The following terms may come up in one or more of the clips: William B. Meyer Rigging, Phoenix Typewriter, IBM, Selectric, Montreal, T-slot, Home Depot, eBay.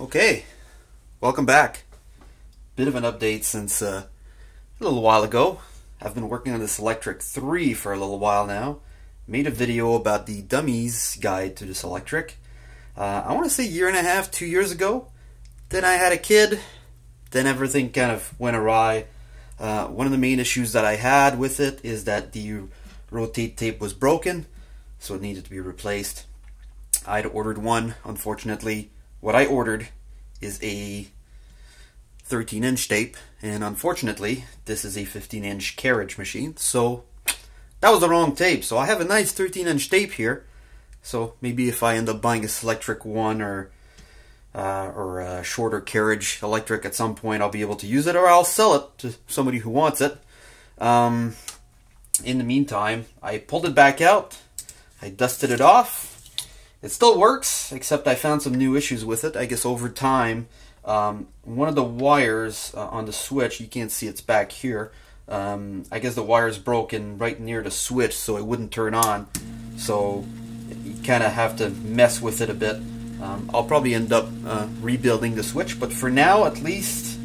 Okay, welcome back. Bit of an update since a little while ago. I've been working on the Selectric 3 for a little while now. Made a video about the dummies guide to the Selectric. I want to say year and a half, 2 years ago. Then I had a kid. Then everything kind of went awry. One of the main issues that I had with it is that the rotate tape was broken, so it needed to be replaced. I'd ordered one, unfortunately. What I ordered is a 13-inch tape, and unfortunately this is a 15-inch carriage machine, so that was the wrong tape. So I have a nice 13-inch tape here, so maybe if I end up buying a Selectric one or a shorter carriage electric at some point, I'll be able to use it, or I'll sell it to somebody who wants it. In the meantime, I pulled it back out, I dusted it off. It still works, except I found some new issues with it. I guess over time, one of the wires on the switch, you can't see, it's back here. I guess the wire's broken right near the switch, so it wouldn't turn on. So you kind of have to mess with it a bit. I'll probably end up rebuilding the switch, but for now, at least,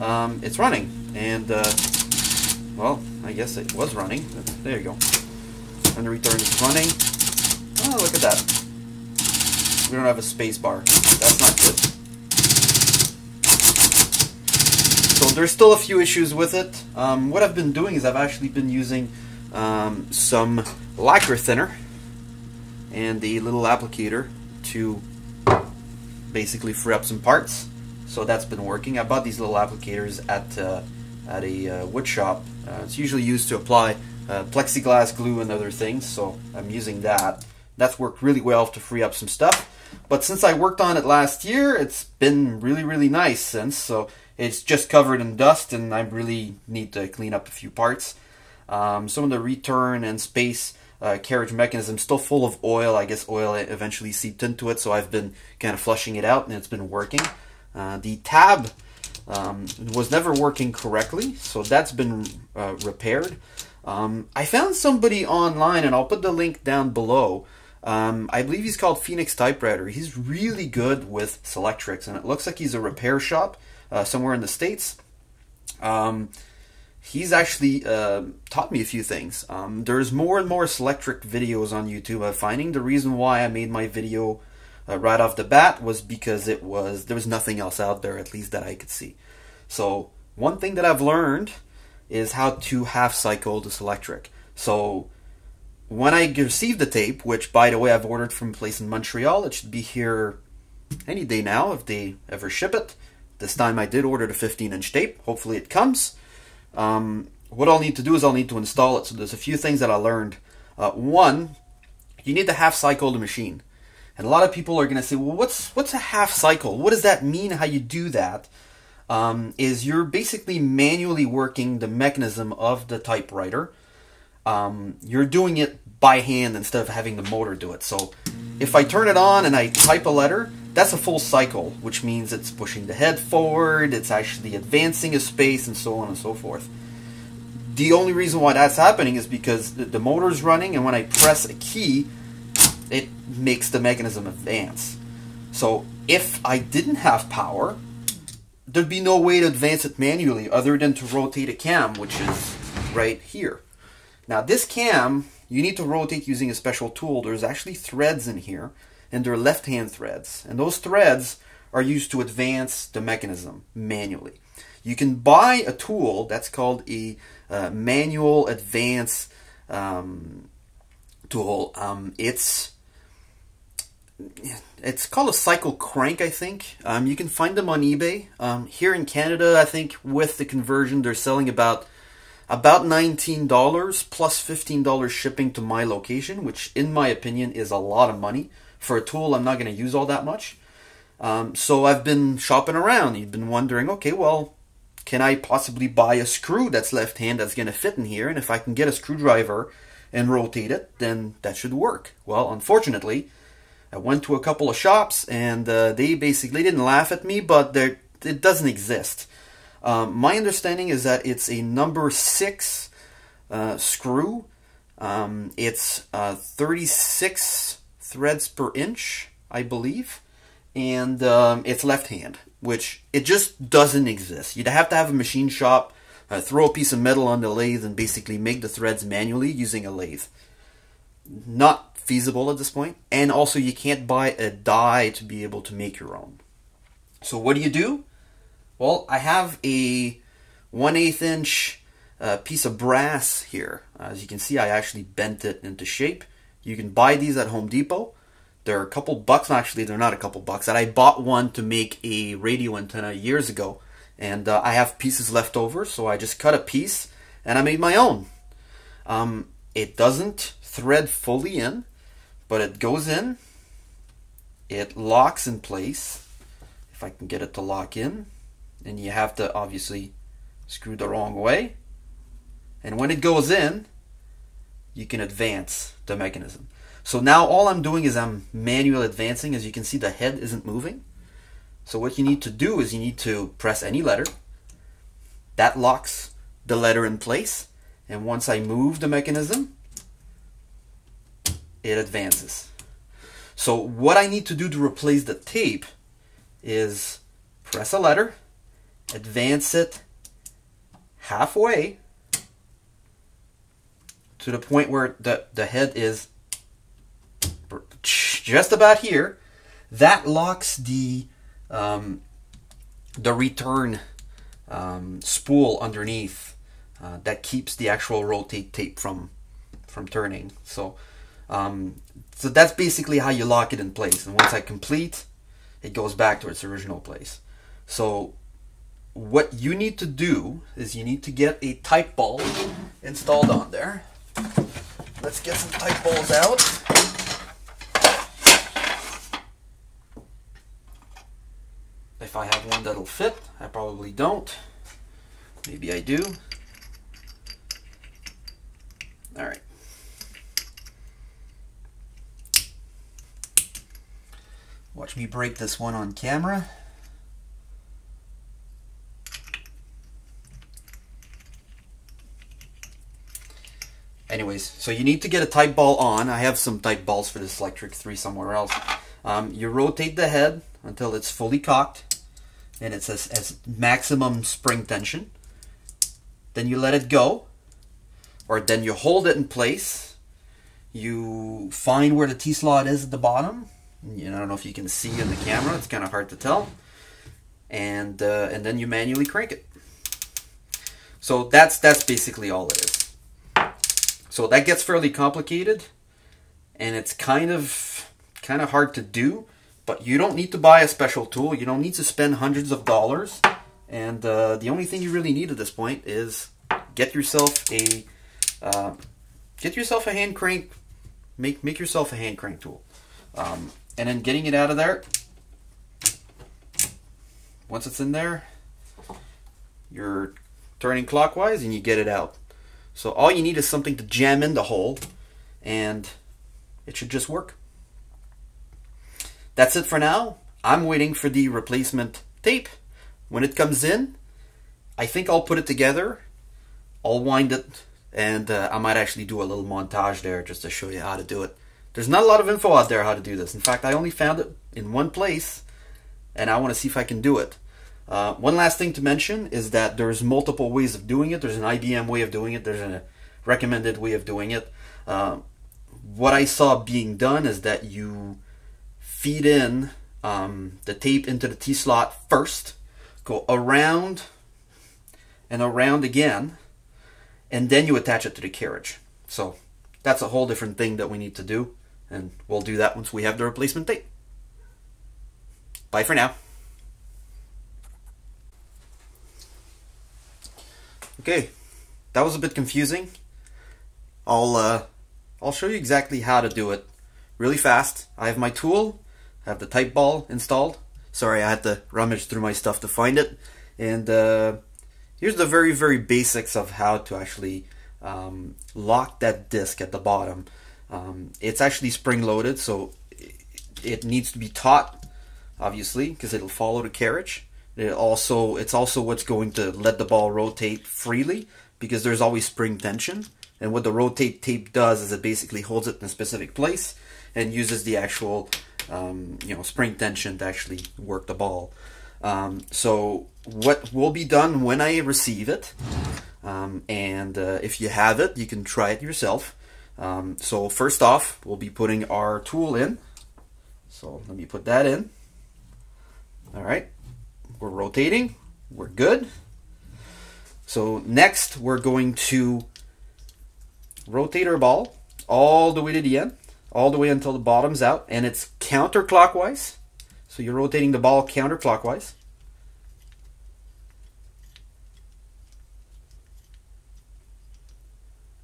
it's running. And, well, I guess it was running. There you go. And the return is running. Oh, look at that. We don't have a space bar. That's not good. So there's still a few issues with it. What I've been doing is I've actually been using some lacquer thinner and a little applicator to basically free up some parts. So that's been working. I bought these little applicators at a wood shop. It's usually used to apply plexiglass glue and other things, so I'm using that. That's worked really well to free up some stuff. But since I worked on it last year, it's been really, really nice since. So it's just covered in dust, and I really need to clean up a few parts. Some of the return and space carriage mechanism still full of oil. I guess oil eventually seeped into it, so I've been kind of flushing it out, and it's been working. The tab was never working correctly, so that's been repaired. I found somebody online, and I'll put the link down below. I believe he's called Phoenix Typewriter. He's really good with Selectrics, and it looks like he's a repair shop somewhere in the States. He's actually taught me a few things. There's more and more Selectric videos on YouTube I'm finding. The reason why I made my video right off the bat was because there was nothing else out there, at least that I could see. So one thing that I've learned is how to half cycle the Selectric. So when I receive the tape, which by the way I've ordered from a place in Montreal, it should be here any day now if they ever ship it. This time I did order the 15-inch tape. Hopefully it comes. What I'll need to do is I'll need to install it. So there's a few things that I learned. One, you need to half cycle the machine. And a lot of people are going to say, well, what's a half cycle? What does that mean, how you do that? Is you're basically manually working the mechanism of the typewriter. You're doing it by hand instead of having the motor do it. So if I turn it on and I type a letter, that's a full cycle, which means it's pushing the head forward, it's actually advancing a space, and so on and so forth. The only reason why that's happening is because the motor's running, and when I press a key, it makes the mechanism advance. So if I didn't have power, there'd be no way to advance it manually other than to rotate a cam, which is right here. Now this cam, you need to rotate using a special tool. There's actually threads in here, and they're left-hand threads. And those threads are used to advance the mechanism manually. You can buy a tool that's called a manual advance tool. It's called a cycle crank, I think. You can find them on eBay. Here in Canada, I think with the conversion, they're selling about $19 plus $15 shipping to my location, which in my opinion is a lot of money for a tool I'm not going to use all that much. So I've been shopping around. You've been wondering, okay, well, can I possibly buy a screw that's left-hand that's going to fit in here? And if I can get a screwdriver and rotate it, then that should work. Well, unfortunately, I went to a couple of shops, and they basically didn't laugh at me, but it doesn't exist. My understanding is that it's a number 6 screw. It's 36 threads per inch, I believe. and it's left hand, which it just doesn't exist. You'd have to have a machine shop, throw a piece of metal on the lathe, and basically make the threads manually using a lathe. Not feasible at this point. And also you can't buy a die to be able to make your own. So what do you do? Well, I have a 1/8 inch piece of brass here. As you can see, I actually bent it into shape. You can buy these at Home Depot. They're a couple bucks. Actually, they're not a couple bucks. And I bought one to make a radio antenna years ago. And I have pieces left over, so I just cut a piece and I made my own. It doesn't thread fully in, but it goes in. It locks in place. If I can get it to lock in. And you have to obviously screw the wrong way. And when it goes in, you can advance the mechanism. So now all I'm doing is I'm manual advancing. As you can see, the head isn't moving. So what you need to do is you need to press any letter. That locks the letter in place. And once I move the mechanism, it advances. So what I need to do to replace the tape is press a letter, advance it halfway to the point where the head is just about here. That locks the return spool underneath that keeps the actual rotate tape from turning. So so that's basically how you lock it in place. And once I complete, it goes back to its original place. So what you need to do is you need to get a type ball installed on there. Let's get some type balls out. If I have one that'll fit, I probably don't. Maybe I do. All right. Watch me break this one on camera. Anyways, so you need to get a type ball on. I have some type balls for this Selectric 3 somewhere else. You rotate the head until it's fully cocked and it's as maximum spring tension. Then you let it go, or then you hold it in place. You find where the T-slot is at the bottom. I don't know if you can see in the camera, it's kind of hard to tell. And then you manually crank it. So that's basically all it is. So that gets fairly complicated and it's kind of hard to do, but you don't need to buy a special tool. You don't need to spend hundreds of dollars. And the only thing you really need at this point is get yourself a hand crank, make yourself a hand crank tool. And then getting it out of there, once it's in there, you're turning clockwise and you get it out. So all you need is something to jam in the hole and it should just work. That's it for now. I'm waiting for the replacement tape. When it comes in, I think I'll put it together. I'll wind it and I might actually do a little montage there just to show you how to do it. There's not a lot of info out there how to do this. In fact, I only found it in one place, and I want to see if I can do it. One last thing to mention is that there's multiple ways of doing it. There's an IBM way of doing it. There's a recommended way of doing it. What I saw being done is that you feed in the tape into the T-slot first, go around and around again, and then you attach it to the carriage. So that's a whole different thing that we need to do. And we'll do that once we have the replacement tape. Bye for now. Okay, that was a bit confusing. I'll show you exactly how to do it really fast. I have my tool, I have the type ball installed. Sorry, I had to rummage through my stuff to find it. And here's the very, very basics of how to actually lock that disc at the bottom. It's actually spring loaded, so it needs to be taut, obviously, because it'll follow the carriage. It's also what's going to let the ball rotate freely, because there's always spring tension. And what the rotate tape does is it basically holds it in a specific place and uses the actual you know, spring tension to actually work the ball. So what will be done when I receive it, and if you have it, you can try it yourself. So first off, we'll be putting our tool in. So let me put that in. All right, we're rotating, we're good. So next we're going to rotate our ball all the way to the end, all the way until the bottom's out, and it's counterclockwise. So you're rotating the ball counterclockwise.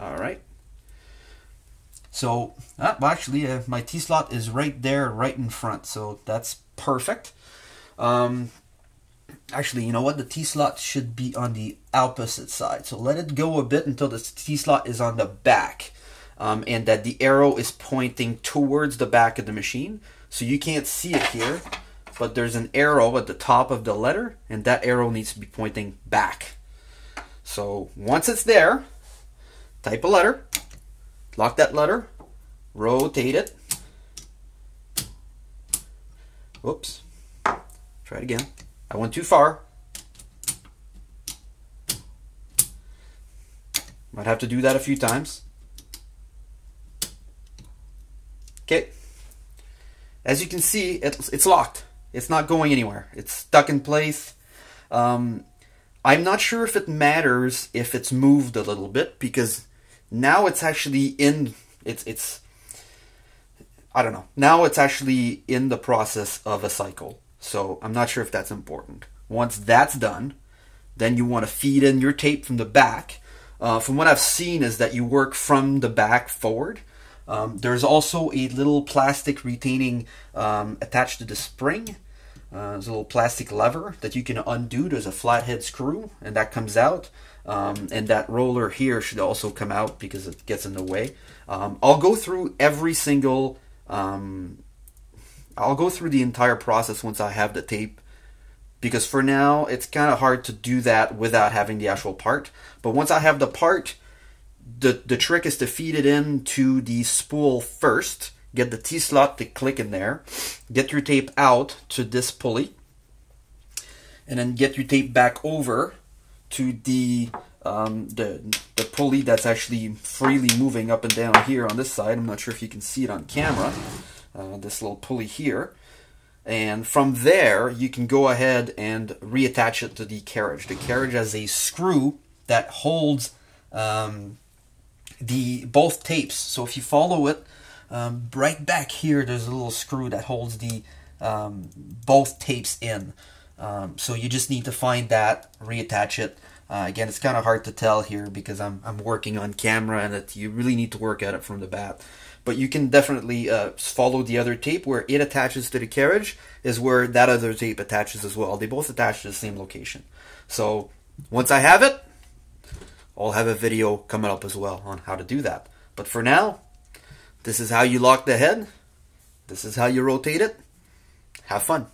All right. So, well, actually, my T-slot is right there, right in front. So that's perfect. Actually, you know what? The T-slot should be on the opposite side. So let it go a bit until the T-slot is on the back, and that the arrow is pointing towards the back of the machine. So you can't see it here, but there's an arrow at the top of the letter, and that arrow needs to be pointing back. So once it's there, type a letter, lock that letter, rotate it. Whoops, try it again. I went too far. Might have to do that a few times. Okay. As you can see, it's locked. It's not going anywhere. It's stuck in place. I'm not sure if it matters if it's moved a little bit, because now it's actually in, I don't know. Now it's actually in the process of a cycle. So I'm not sure if that's important. Once that's done, then you want to feed in your tape from the back. From what I've seen is that you work from the back forward. There's also a little plastic retaining attached to the spring. There's a little plastic lever that you can undo. There's a flathead screw, and that comes out. And that roller here should also come out because it gets in the way. I'll go through every single, I'll go through the entire process once I have the tape, because for now it's kind of hard to do that without having the actual part. But once I have the part, the trick is to feed it into the spool first, get the T-slot to click in there, get your tape out to this pulley, and then get your tape back over to the pulley that's actually freely moving up and down here on this side. I'm not sure if you can see it on camera, this little pulley here. And from there, you can go ahead and reattach it to the carriage. The carriage has a screw that holds both tapes. So if you follow it, right back here, there's a little screw that holds the both tapes in. So you just need to find that, reattach it. Again, it's kind of hard to tell here because I'm working on camera, and you really need to work at it from the bat. But you can definitely follow the other tape. Where it attaches to the carriage is where that other tape attaches as well. They both attach to the same location. So once I have it, I'll have a video coming up as well on how to do that. But for now, this is how you lock the head. This is how you rotate it. Have fun.